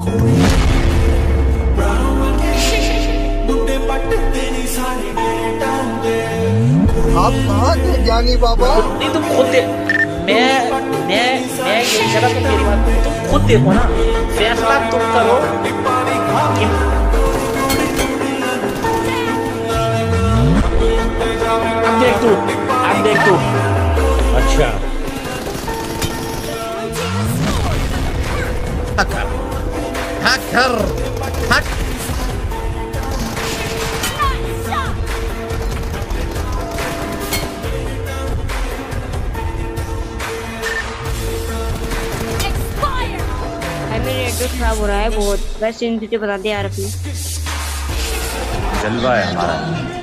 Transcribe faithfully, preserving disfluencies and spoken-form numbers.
आप कहाँ थे जानी बाबा? नहीं तुम खुद देखो, मैं मैं मैं ये इशारा तो मेरी बात, तुम खुद देखो ना, फैसला तुम करो। अब देख तू, अब देख तू, अच्छा हकर हकर हक खराब हो रहा है बहुत, वैसे बता दिया यार अपने जलवा है हमारा।